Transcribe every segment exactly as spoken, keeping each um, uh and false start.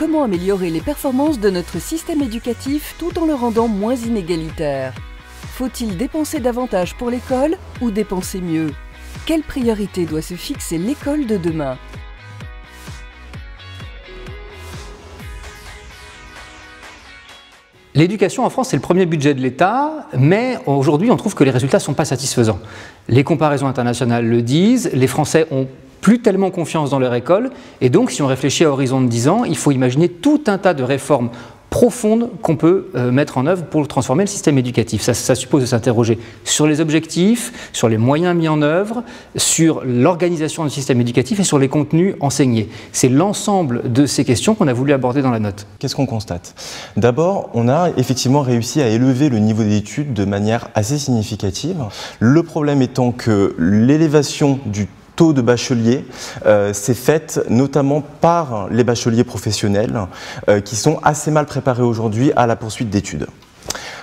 comment améliorer les performances de notre système éducatif tout en le rendant moins inégalitaire? Faut-il dépenser davantage pour l'école ou dépenser mieux? Quelle priorité doit se fixer l'école de demain? L'éducation en France, c'est le premier budget de l'État, mais aujourd'hui, on trouve que les résultats ne sont pas satisfaisants. Les comparaisons internationales le disent, les Français ont plus tellement confiance dans leur école, et donc, si on réfléchit à horizon de dix ans, il faut imaginer tout un tas de réformes profondes qu'on peut euh, mettre en œuvre pour transformer le système éducatif. Ça, ça suppose de s'interroger sur les objectifs, sur les moyens mis en œuvre, sur l'organisation du système éducatif et sur les contenus enseignés. C'est l'ensemble de ces questions qu'on a voulu aborder dans la note. Qu'est-ce qu'on constate? D'abord, on a effectivement réussi à élever le niveau d'études de manière assez significative. Le problème étant que l'élévation du taux de bacheliers euh, s'est faite notamment par les bacheliers professionnels euh, qui sont assez mal préparés aujourd'hui à la poursuite d'études.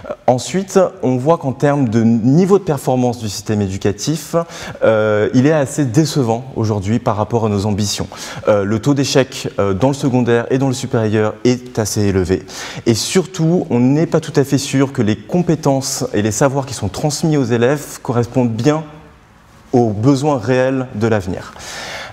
Euh, ensuite, on voit qu'en termes de niveau de performance du système éducatif, euh, il est assez décevant aujourd'hui par rapport à nos ambitions. Euh, le taux d'échec euh, dans le secondaire et dans le supérieur est assez élevé. Et surtout, on n'est pas tout à fait sûr que les compétences et les savoirs qui sont transmis aux élèves correspondent bien aux besoins réels de l'avenir.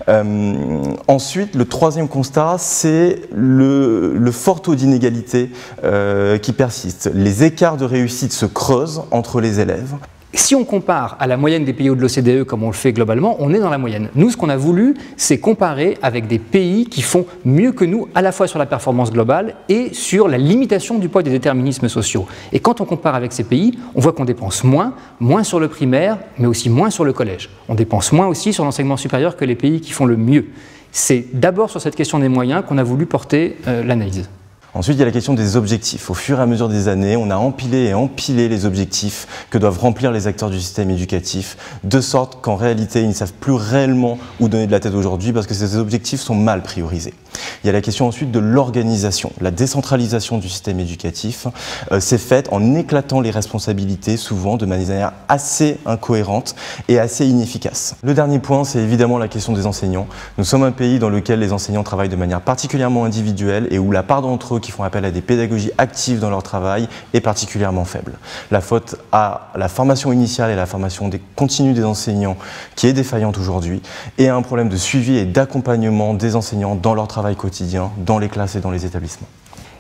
Euh, ensuite, le troisième constat, c'est le, le fort taux d'inégalité euh, qui persiste. Les écarts de réussite se creusent entre les élèves. Si on compare à la moyenne des pays ou de l'O C D E, comme on le fait globalement, on est dans la moyenne. Nous, ce qu'on a voulu, c'est comparer avec des pays qui font mieux que nous, à la fois sur la performance globale et sur la limitation du poids des déterminismes sociaux. Et quand on compare avec ces pays, on voit qu'on dépense moins, moins sur le primaire, mais aussi moins sur le collège. On dépense moins aussi sur l'enseignement supérieur que les pays qui font le mieux. C'est d'abord sur cette question des moyens qu'on a voulu porter euh, l'analyse. Ensuite, il y a la question des objectifs. Au fur et à mesure des années, on a empilé et empilé les objectifs que doivent remplir les acteurs du système éducatif, de sorte qu'en réalité, ils ne savent plus réellement où donner de la tête aujourd'hui parce que ces objectifs sont mal priorisés. Il y a la question ensuite de l'organisation. La décentralisation du système éducatif euh, s'est faite en éclatant les responsabilités, souvent de manière assez incohérente et assez inefficace. Le dernier point, c'est évidemment la question des enseignants. Nous sommes un pays dans lequel les enseignants travaillent de manière particulièrement individuelle et où la part d'entre eux qui font appel à des pédagogies actives dans leur travail est particulièrement faible. La faute à la formation initiale et la formation continue des enseignants qui est défaillante aujourd'hui et à un problème de suivi et d'accompagnement des enseignants dans leur travail quotidien, dans les classes et dans les établissements.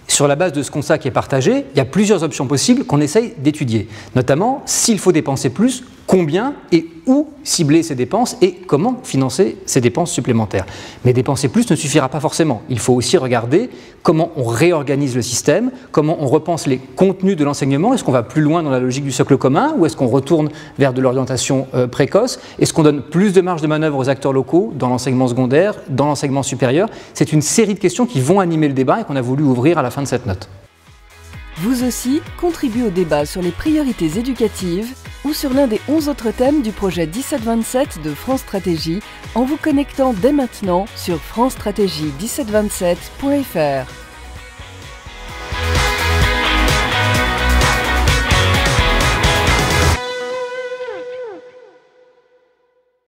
Sur la base de ce constat qui est partagé, il y a plusieurs options possibles qu'on essaye d'étudier, notamment s'il faut dépenser plus, combien et où cibler ces dépenses et comment financer ces dépenses supplémentaires. Mais dépenser plus ne suffira pas forcément. Il faut aussi regarder comment on réorganise le système, comment on repense les contenus de l'enseignement. Est-ce qu'on va plus loin dans la logique du socle commun ou est-ce qu'on retourne vers de l'orientation euh, précoce? Est-ce qu'on donne plus de marge de manœuvre aux acteurs locaux dans l'enseignement secondaire, dans l'enseignement supérieur? C'est une série de questions qui vont animer le débat et qu'on a voulu ouvrir à la fin de cette note. Vous aussi, contribuez au débat sur les priorités éducatives ou sur l'un des onze autres thèmes du projet dix-sept vingt-sept de France Stratégie en vous connectant dès maintenant sur france stratégie dix-sept vingt-sept point F R.